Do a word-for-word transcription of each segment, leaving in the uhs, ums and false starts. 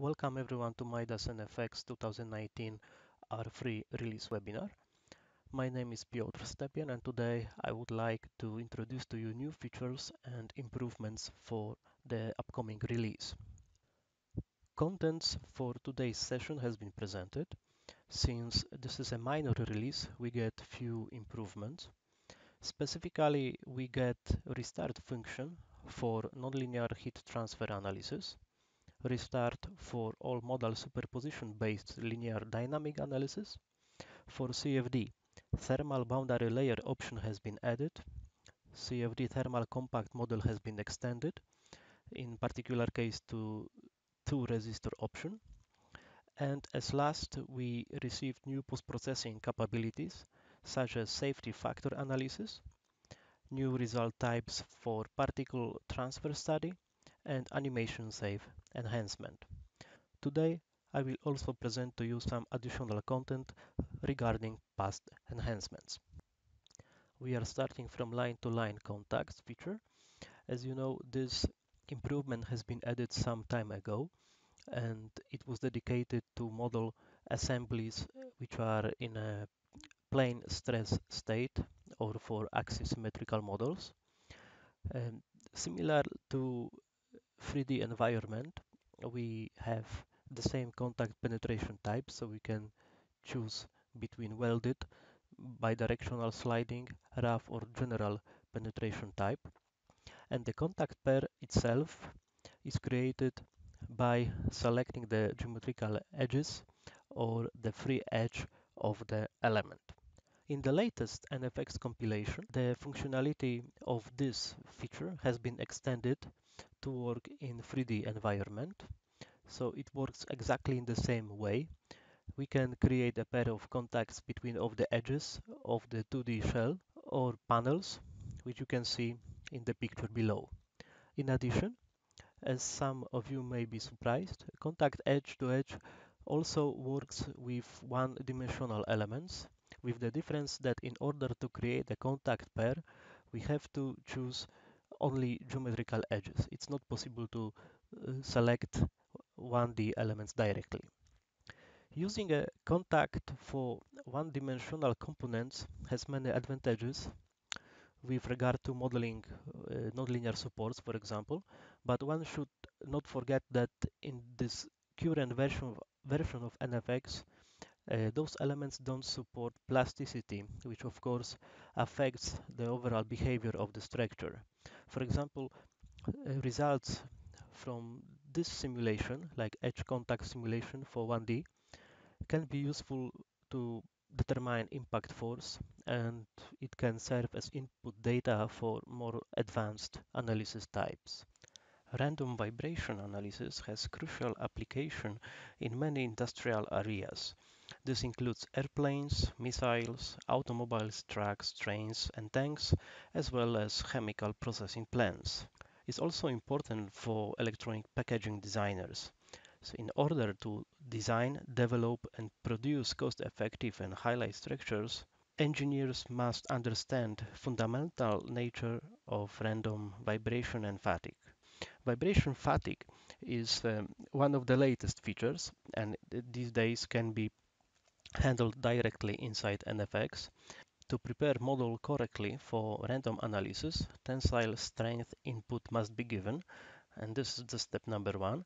Welcome everyone to Midas N F X twenty nineteen our free release webinar. My name is Piotr Stepien and today I would like to introduce to you new features and improvements for the upcoming release. Contents for today's session has been presented. Since this is a minor release, we get few improvements. Specifically, we get restart function for nonlinear heat transfer analysis, restart for all modal superposition-based linear dynamic analysis. For C F D, thermal boundary layer option has been added. C F D thermal compact model has been extended, in particular case to two resistor option. And as last, we received new post-processing capabilities, such as safety factor analysis, new result types for particle transfer study, and animation save enhancement. Today, I will also present to you some additional content regarding past enhancements. We are starting from line-to-line contacts feature. As you know, this improvement has been added some time ago, and it was dedicated to model assemblies which are in a plane stress state or for axisymmetrical models. And similar to three D environment, we have the same contact penetration type, so we can choose between welded, bidirectional sliding, rough or general penetration type. And the contact pair itself is created by selecting the geometrical edges or the free edge of the element. In the latest N F X compilation, the functionality of this feature has been extended to work in three D environment, so it works exactly in the same way. We can create a pair of contacts between of the edges of the two D shell or panels, which you can see in the picture below. In addition, as some of you may be surprised, contact edge to edge also works with one-dimensional elements, with the difference that in order to create a contact pair, we have to choose only geometrical edges. It's not possible to uh, select one D elements directly. Using a contact for one-dimensional components has many advantages with regard to modeling uh, nonlinear supports, for example, but one should not forget that in this current version, version of N F X, Uh, those elements don't support plasticity, which of course affects the overall behavior of the structure. For example, uh, results from this simulation, like edge contact simulation for one D, can be useful to determine impact force, and it can serve as input data for more advanced analysis types. Random vibration analysis has crucial application in many industrial areas. This includes airplanes, missiles, automobiles, trucks, trains and tanks, as well as chemical processing plants. It's also important for electronic packaging designers. So in order to design, develop and produce cost-effective and highlight structures, engineers must understand fundamental nature of random vibration and fatigue. Vibration fatigue is um, one of the latest features, and these days can be handled directly inside N F X. To prepare model correctly for random analysis, tensile strength input must be given, and this is the step number one.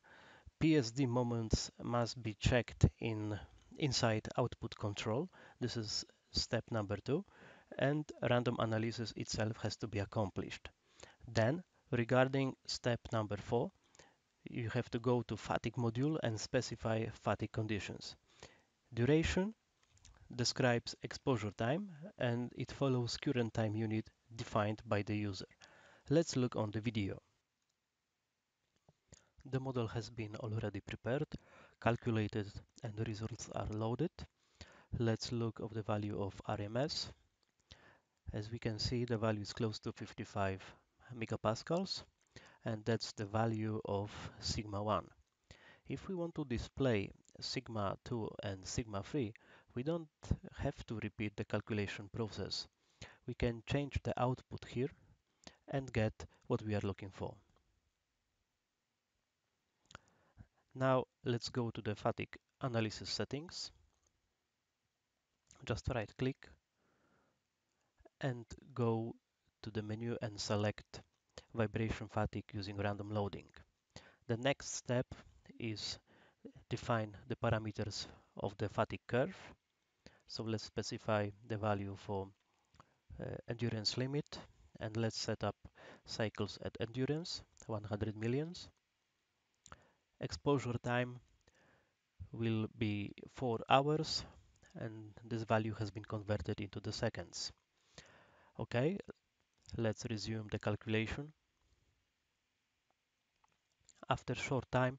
P S D moments must be checked in inside output control. This is step number two, and random analysis itself has to be accomplished. Then, regarding step number four, you have to go to fatigue module and specify fatigue conditions. Duration describes exposure time, and it follows current time unit defined by the user. Let's look on the video. The model has been already prepared, calculated, and the results are loaded. Let's look at the value of R M S. As we can see, the value is close to fifty-five megapascals, and that's the value of sigma one. If we want to display sigma two and sigma three, we don't have to repeat the calculation process. We can change the output here and get what we are looking for. Now let's go to the fatigue analysis settings. Just right click and go to the menu and select vibration fatigue using random loading. The next step is define the parameters of the fatigue curve. So let's specify the value for uh, endurance limit, and let's set up cycles at endurance, one hundred millions. Exposure time will be four hours, and this value has been converted into the seconds. Okay, let's resume the calculation. After a short time,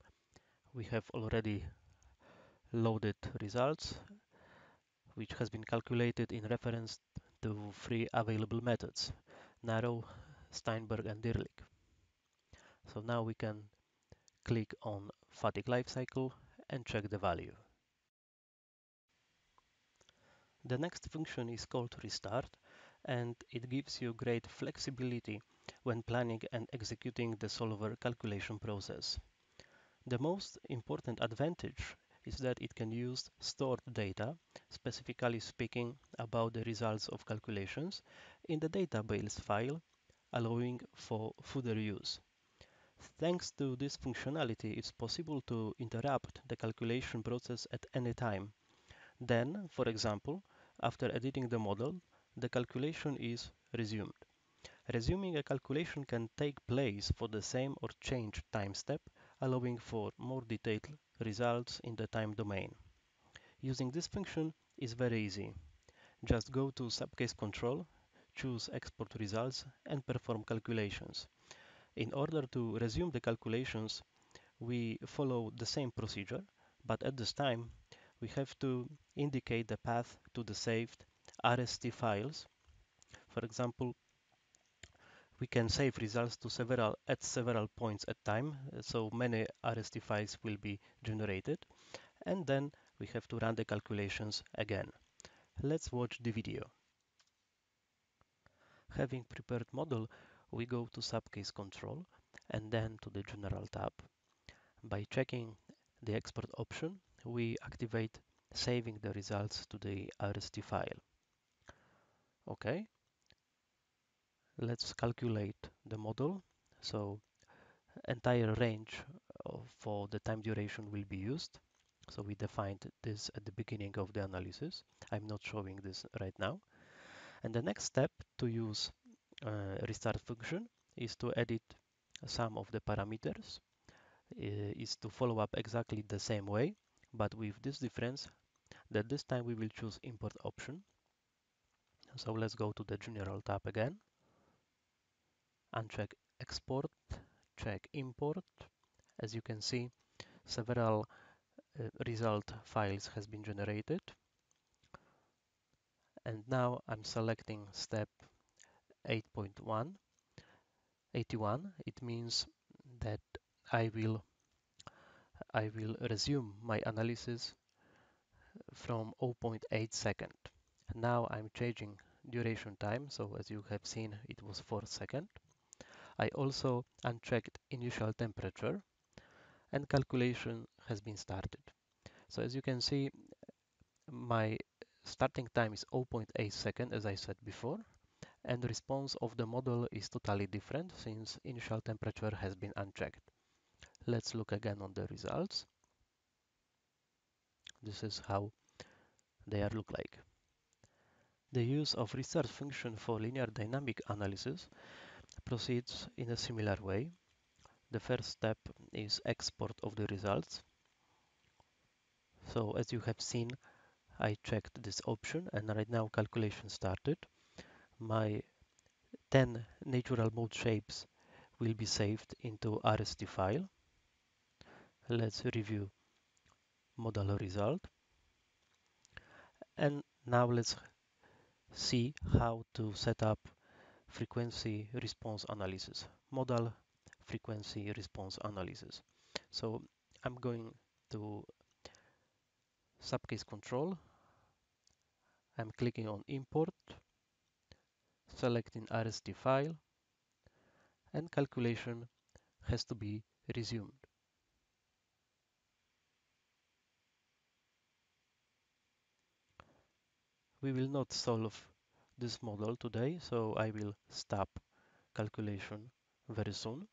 we have already loaded results, which has been calculated in reference to three available methods: Narrow, Steinberg, and Dirlik. So now we can click on fatigue lifecycle and check the value. The next function is called restart, and it gives you great flexibility when planning and executing the solver calculation process. The most important advantage is that it can use stored data, specifically speaking about the results of calculations, in the database file, allowing for further use. Thanks to this functionality, it's possible to interrupt the calculation process at any time. Then, for example, after editing the model, the calculation is resumed. Resuming a calculation can take place for the same or changed time step, allowing for more detailed results in the time domain. Using this function is very easy. Just go to subcase control, choose export results, and perform calculations. In order to resume the calculations, we follow the same procedure, but at this time we have to indicate the path to the saved R S T files. For example, we can save results to several at several points at time, so many R S T files will be generated, and then we have to run the calculations again. Let's watch the video. Having prepared model, we go to subcase control and then to the general tab. By checking the export option, we activate saving the results to the R S T file. Okay. Let's calculate the model. So entire range of, for the time duration will be used. So we defined this at the beginning of the analysis. I'm not showing this right now. And the next step to use uh, restart function is to edit some of the parameters, is to follow up exactly the same way, but with this difference that this time we will choose import option. So let's go to the general tab again. Uncheck export, check import. As you can see, several uh, result files has been generated. And now I'm selecting step eight point one, eighty-one. It means that I will I will resume my analysis from zero point eight second. Now I'm changing duration time, so as you have seen, it was four seconds. I also unchecked initial temperature, and calculation has been started. So as you can see, my starting time is zero point eight seconds, as I said before, and the response of the model is totally different since initial temperature has been unchecked. Let's look again on the results. This is how they are look like. The use of restart function for linear dynamic analysis proceeds in a similar way. The first step is export of the results. So as you have seen, I checked this option, and right now calculation started. My ten natural mode shapes will be saved into R S T file. Let's review model result. And now let's see how to set up frequency response analysis, model frequency response analysis. So I'm going to subcase control. I'm clicking on import, selecting R S T file, and calculation has to be resumed. We will not solve this model today, so I will stop calculation very soon.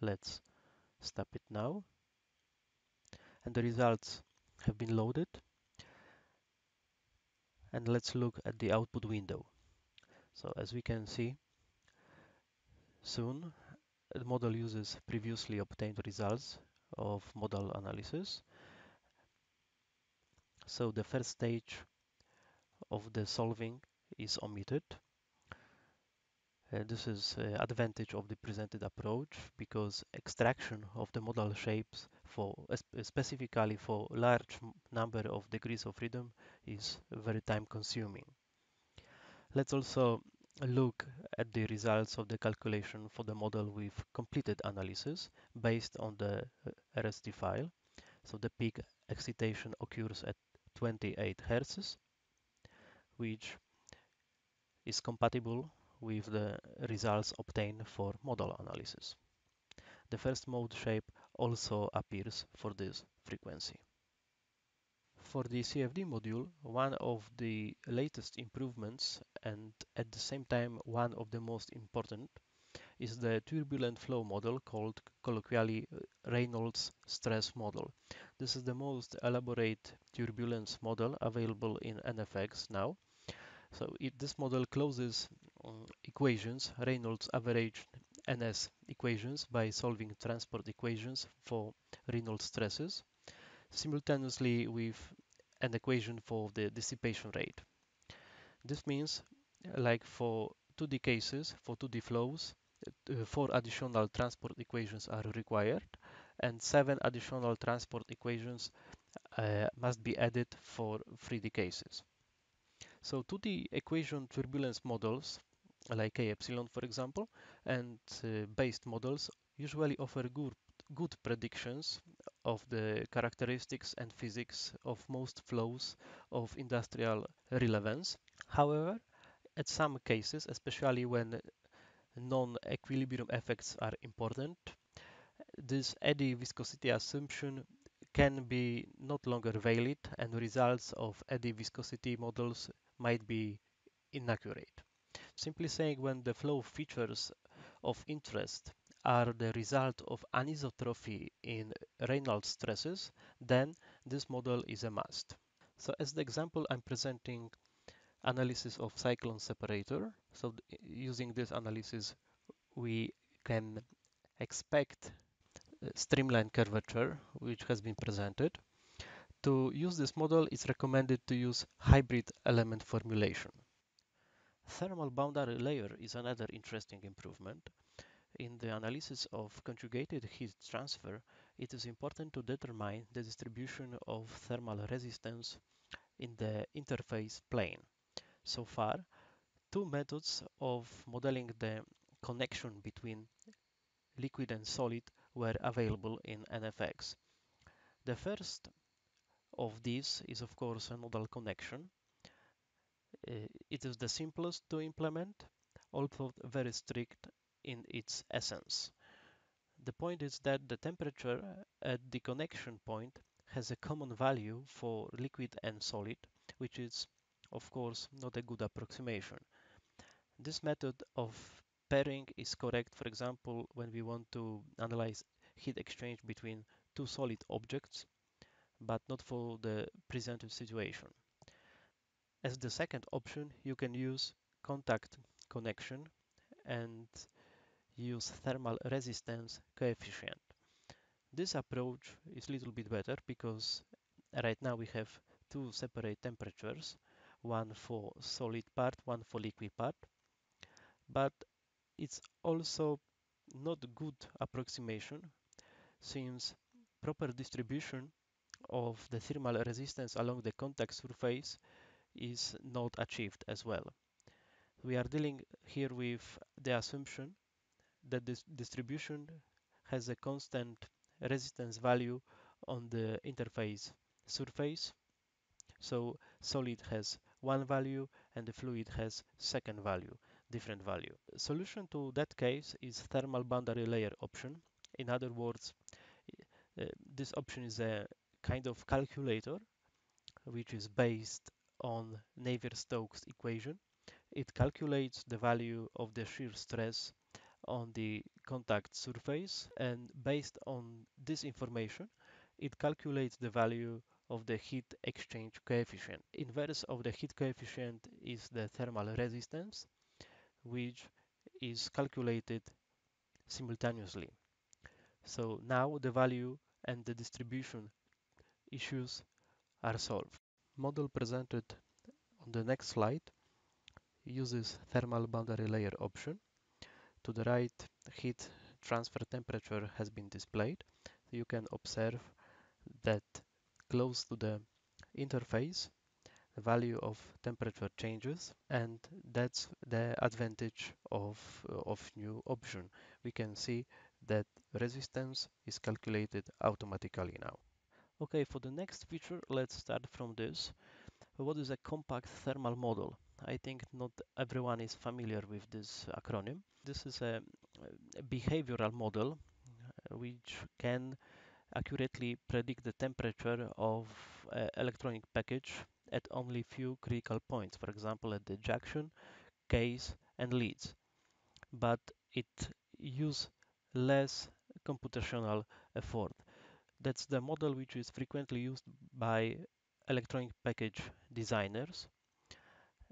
Let's stop it now. And the results have been loaded. And let's look at the output window. So as we can see, soon the model uses previously obtained results of model analysis. So the first stage of the solving is omitted. Uh, this is uh, advantage of the presented approach, because extraction of the model shapes for specifically for large number of degrees of freedom is very time consuming. Let's also look at the results of the calculation for the model with completed analysis based on the R S T file. So the peak excitation occurs at twenty-eight hertz, which is compatible with the results obtained for model analysis. The first mode shape also appears for this frequency. For the C F D module, one of the latest improvements, and at the same time one of the most important, is the turbulent flow model called colloquially Reynolds stress model. This is the most elaborate turbulence model available in N F X now. So it, this model closes um, equations, Reynolds average N S equations, by solving transport equations for Reynolds stresses, simultaneously with an equation for the dissipation rate. This means, like for two D cases, for two D flows, uh, four additional transport equations are required, and seven additional transport equations uh, must be added for three D cases. So two D equation turbulence models, like A epsilon for example, and uh, based models usually offer good, good predictions of the characteristics and physics of most flows of industrial relevance. However, at some cases, especially when non-equilibrium effects are important, this eddy viscosity assumption can be no longer valid, and results of eddy viscosity models might be inaccurate. Simply saying, when the flow features of interest are the result of anisotropy in Reynolds stresses, then this model is a must. So as the example, I'm presenting analysis of cyclone separator. So th- using this analysis, we can expect streamline curvature, which has been presented. To use this model, it's recommended to use hybrid element formulation. Thermal boundary layer is another interesting improvement. In the analysis of conjugated heat transfer, it is important to determine the distribution of thermal resistance in the interface plane. So far, two methods of modeling the connection between liquid and solid were available in N F X. The first of these is, of course, a nodal connection. It is the simplest to implement, although very strict in its essence. The point is that the temperature at the connection point has a common value for liquid and solid, which is, of course, not a good approximation. This method of pairing is correct, for example, when we want to analyze heat exchange between two solid objects, but not for the presented situation. As the second option, you can use contact connection and use thermal resistance coefficient. This approach is a little bit better, because right now we have two separate temperatures, one for solid part, one for liquid part, but it's also not a good approximation, since proper distribution of the thermal resistance along the contact surface is not achieved as well. We are dealing here with the assumption that this distribution has a constant resistance value on the interface surface, so solid has one value and the fluid has second value. Different value. Solution to that case is thermal boundary layer option. In other words, uh, this option is a kind of calculator which is based on Navier-Stokes equation. It calculates the value of the shear stress on the contact surface, and based on this information, it calculates the value of the heat exchange coefficient. Inverse of the heat coefficient is the thermal resistance, which is calculated simultaneously. So now the value and the distribution issues are solved. Model presented on the next slide uses thermal boundary layer option. To the right, heat transfer temperature has been displayed. You can observe that close to the interface, the value of temperature changes, and that's the advantage of, of new option. We can see that resistance is calculated automatically now. Okay, for the next feature, let's start from this. What is a compact thermal model? I think not everyone is familiar with this acronym. This is a behavioral model which can accurately predict the temperature of an electronic package at only few critical points, for example at the junction, case and leads. But it uses less computational effort. That's the model which is frequently used by electronic package designers.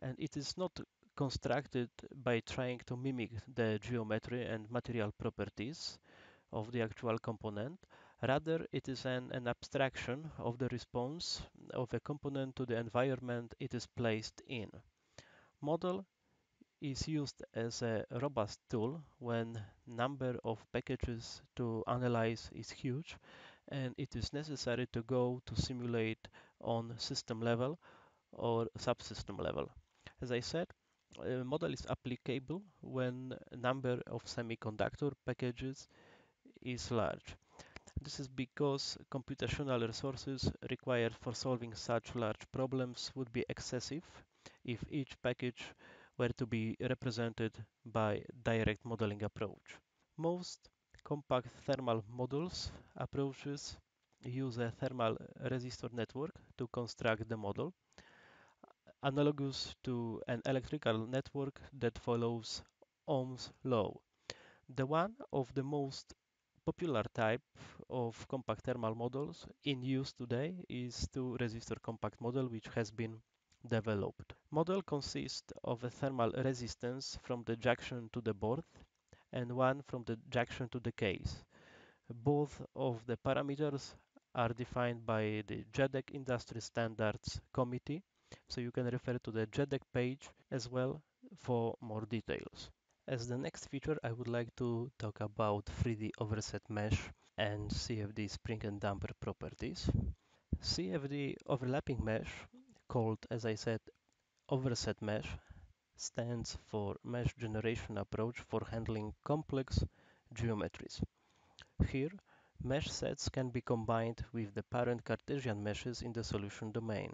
And it is not constructed by trying to mimic the geometry and material properties of the actual component. Rather, it is an, an abstraction of the response of a component to the environment it is placed in. Model is used as a robust tool when number of packages to analyze is huge, and it is necessary to go to simulate on system level or subsystem level. As I said, a model is applicable when number of semiconductor packages is large. This is because computational resources required for solving such large problems would be excessive if each package were to be represented by direct modeling approach. Most compact thermal models approaches use a thermal resistor network to construct the model, analogous to an electrical network that follows Ohm's law. The one of the most popular type of compact thermal models in use today is two resistor compact model, which has been developed. Model consists of a thermal resistance from the junction to the board and one from the junction to the case. Both of the parameters are defined by the JEDEC Industry Standards Committee, so you can refer to the JEDEC page as well for more details. As the next feature, I would like to talk about three D overset mesh and C F D spring and damper properties. C F D overlapping mesh, called, as I said, overset mesh, stands for mesh generation approach for handling complex geometries. Here, mesh sets can be combined with the parent Cartesian meshes in the solution domain.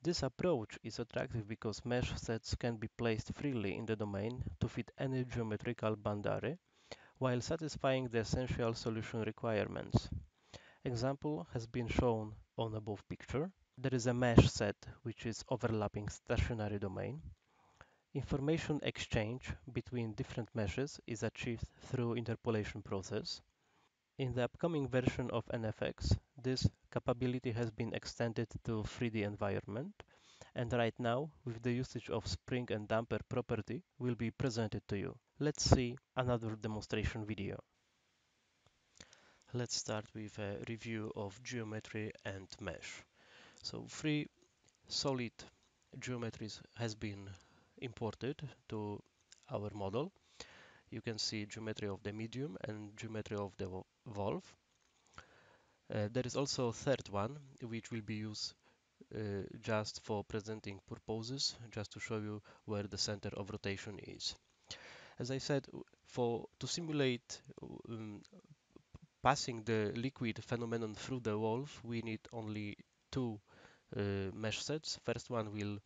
This approach is attractive because mesh sets can be placed freely in the domain to fit any geometrical boundary, while satisfying the essential solution requirements. Example has been shown on above picture. There is a mesh set which is overlapping stationary domain. Information exchange between different meshes is achieved through interpolation process. In the upcoming version of N F X, this capability has been extended to three D environment, and right now, with the usage of spring and damper property, will be presented to you. Let's see another demonstration video. Let's start with a review of geometry and mesh. So three solid geometries has been imported to our model. You can see geometry of the medium and geometry of the valve. Uh, there is also a third one, which will be used uh, just for presenting purposes, just to show you where the center of rotation is. As I said, for to simulate um, passing the liquid phenomenon through the valve, we need only two uh, mesh sets. First one will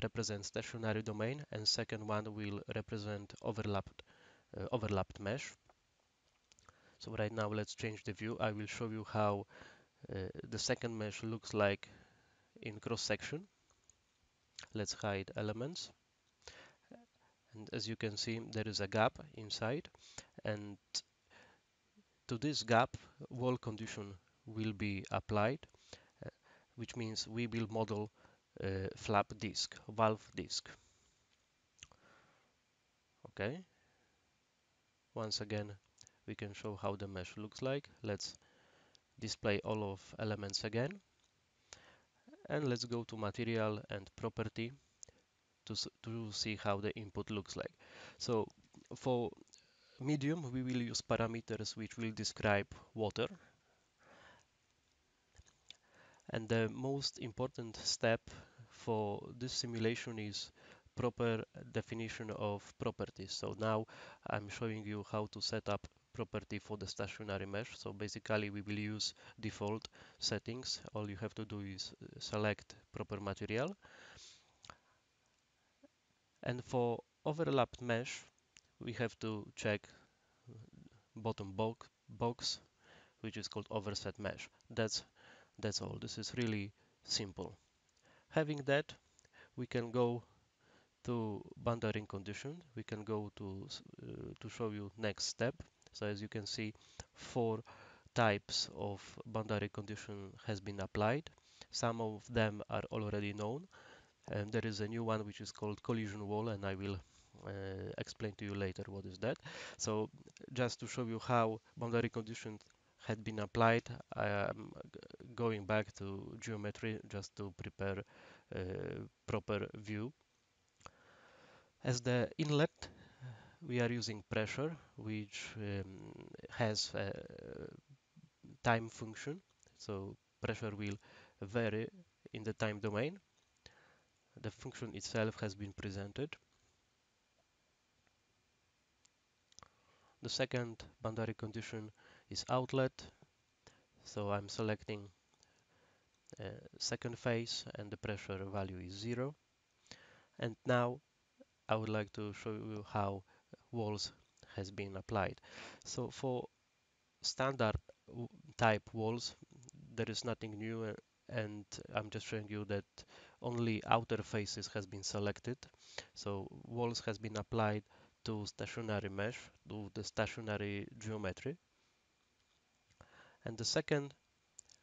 represent stationary domain, and second one will represent overlapped Uh, overlapped mesh. So right now let's change the view. I will show you how uh, the second mesh looks like in cross section. Let's hide elements. And as you can see, there is a gap inside, and to this gap wall condition will be applied, uh, which means we will model uh, flap disk, valve disk. Okay, once again we can show how the mesh looks like. Let's display all of elements again, and let's go to material and property to, to see how the input looks like. So for medium we will use parameters which will describe water, and the most important step for this simulation is proper definition of properties. So now I'm showing you how to set up property for the stationary mesh. So basically we will use default settings. All you have to do is select proper material, and for overlapped mesh we have to check bottom box, box which is called overset mesh. That's that's all. This is really simple. Having that, we can go to boundary condition. We can go to uh, to show you next step. So as you can see, four types of boundary condition has been applied. Some of them are already known, and there is a new one which is called collision wall, and I will uh, explain to you later what is that. So just to show you how boundary conditions had been applied, I am going back to geometry just to prepare a proper view. As the inlet, we are using pressure, which um, has a time function, so pressure will vary in the time domain. The function itself has been presented. The second boundary condition is outlet, so I'm selecting uh, second phase, and the pressure value is zero. And now I would like to show you how walls has been applied. So for standard type walls, there is nothing new, and I'm just showing you that only outer faces has been selected. So walls has been applied to stationary mesh, to the stationary geometry. And the second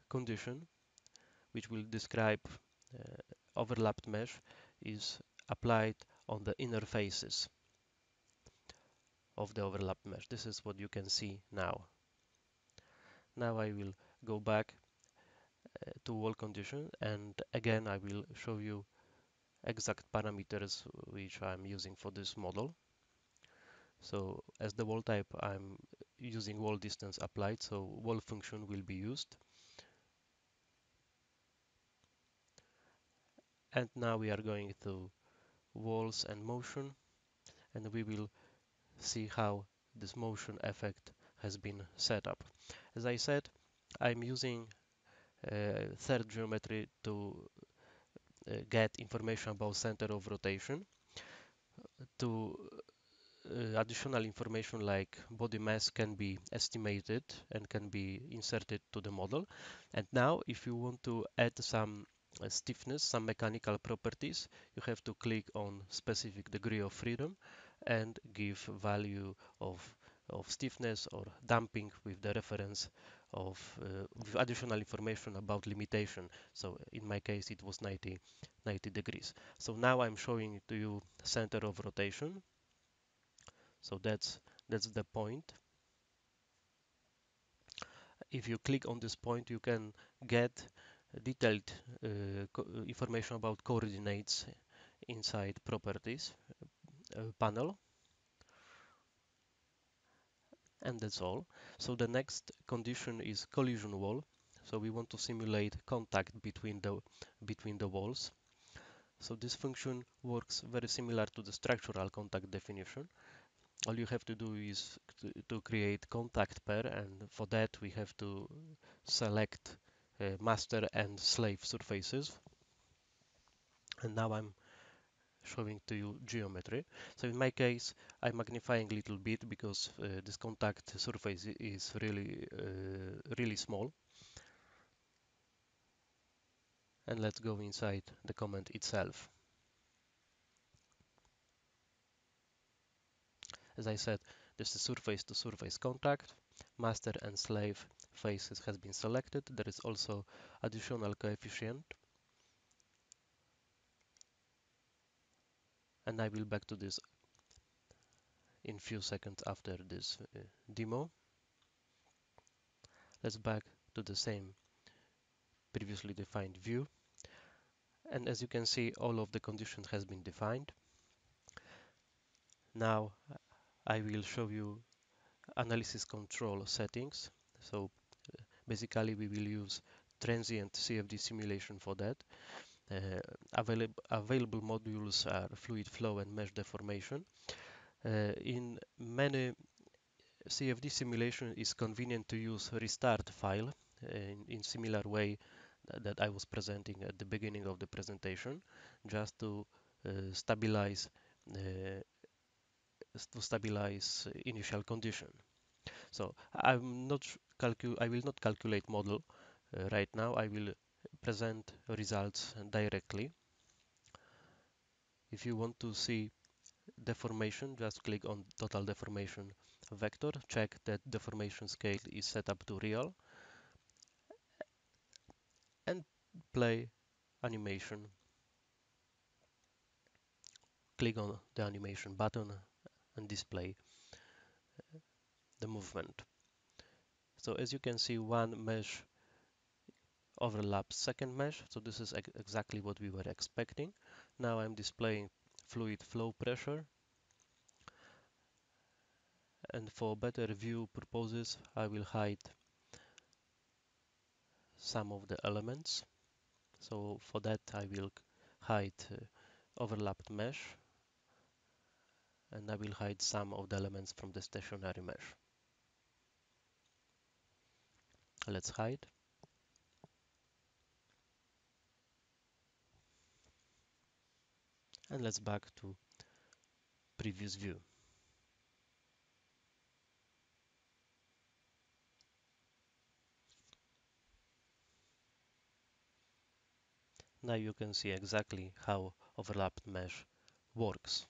condition, which will describe uh, overlapped mesh, is applied on the inner faces of the overlapped mesh. This is what you can see now. Now I will go back uh, to wall condition, and again I will show you exact parameters which I'm using for this model. So as the wall type, I'm using wall distance applied, so wall function will be used. And now we are going to walls and motion, and we will see how this motion effect has been set up. As I said, I'm using uh, third geometry to uh, get information about center of rotation, to uh, additional information like body mass can be estimated and can be inserted to the model. And now if you want to add some Uh, stiffness, some mechanical properties, you have to click on specific degree of freedom and give value of, of stiffness or damping with the reference of uh, with additional information about limitation. So in my case it was ninety, ninety degrees. So now I'm showing to you center of rotation. So that's that's the point. If you click on this point, you can get detailed uh, information about coordinates inside properties uh, panel. And that's all. So the next condition is collision wall. So we want to simulate contact between the between the walls. So this function works very similar to the structural contact definition. All you have to do is to, to create contact pair, and for that we have to select Uh, master and slave surfaces. And now I'm showing to you geometry. So in my case I'm magnifying a little bit because uh, this contact surface is really uh, really small. And let's go inside the comment itself. As I said, there's a surface-to-surface contact. Master and slave faces has been selected. There is also additional coefficient. And I will back to this in few seconds after this uh, demo. Let's back to the same previously defined view. And as you can see, all of the conditions has been defined. Now I will show you analysis control settings. So basically we will use transient C F D simulation for that. Uh, availab available modules are fluid flow and mesh deformation. Uh, in many C F D simulation is convenient to use restart file in, in similar way that I was presenting at the beginning of the presentation, just to uh, stabilize uh, to stabilize initial condition. So I'm not calcu I will not calculate model uh, right now. I will present results directly. If you want to see deformation, just click on total deformation vector. Check that deformation scale is set up to real and play animation. Click on the animation button and display the movement. So as you can see, one mesh overlaps second mesh, so this is ex exactly what we were expecting. Now I'm displaying fluid flow pressure, and for better view purposes I will hide some of the elements. So for that I will hide uh, overlapped mesh, and I will hide some of the elements from the stationary mesh. Let's hide. And let's back to previous view. Now you can see exactly how overlapped mesh works.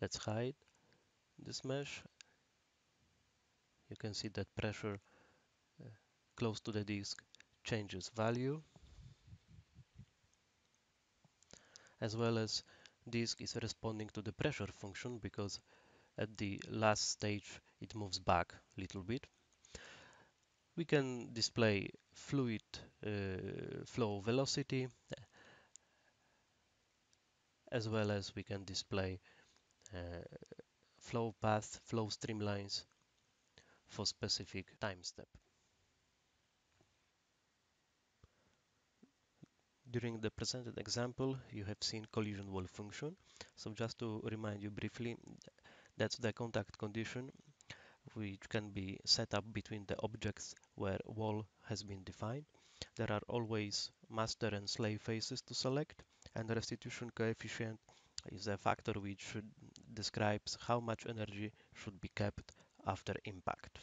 Let's hide this mesh. You can see that pressure uh, close to the disk changes value, as well as disk is responding to the pressure function because at the last stage it moves back a little bit. We can display fluid uh, flow velocity, as well as we can display Uh, flow path, flow streamlines for specific time step. During the presented example, you have seen collision wall function. So just to remind you briefly, that's the contact condition which can be set up between the objects where wall has been defined. There are always master and slave faces to select, and the restitution coefficient is a factor which describes how much energy should be kept after impact.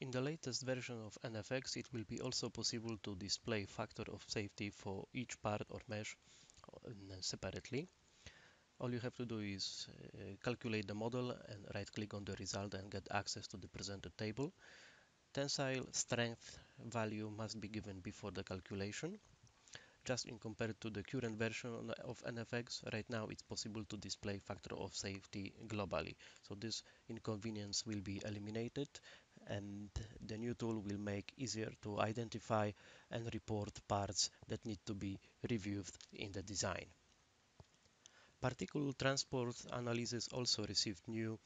In the latest version of N F X, it will be also possible to display factor of safety for each part or mesh separately. All you have to do is uh, calculate the model and right-click on the result and get access to the presented table. Tensile strength value must be given before the calculation. Just in compared to the current version of N F X, right now it's possible to display factor of safety globally. So this inconvenience will be eliminated, and the new tool will make easier to identify and report parts that need to be reviewed in the design. Particle transport analysis also received new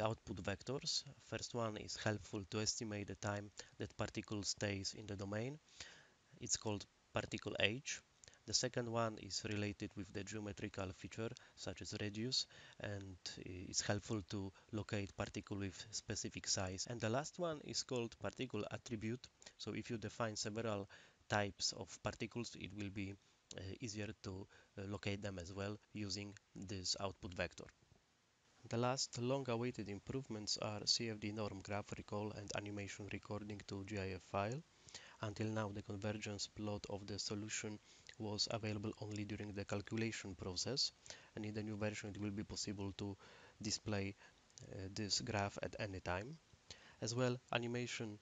output vectors. First one is helpful to estimate the time that particle stays in the domain. It's called particle age. The second one is related with the geometrical feature such as radius, and it's helpful to locate particle with specific size. And the last one is called particle attribute. So if you define several types of particles, it will be uh, easier to uh, locate them as well using this output vector. The last long-awaited improvements are C F D norm graph recall and animation recording to G I F file. Until now, the convergence plot of the solution was available only during the calculation process, and in the new version it will be possible to display uh, this graph at any time. As well, animation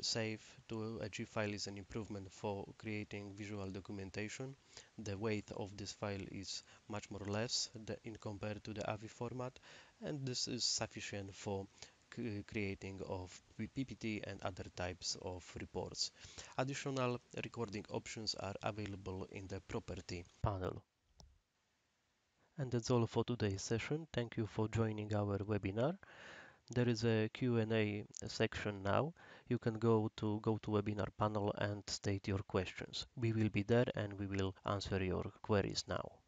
save to a G file is an improvement for creating visual documentation. The weight of this file is much more less than in compared to the A V I format, and this is sufficient for creating of P P T and other types of reports. Additional recording options are available in the property panel. And that's all for today's session. Thank you for joining our webinar. There is a Q and A section now. You can go to go to webinar panel and state your questions. We will be there and we will answer your queries now.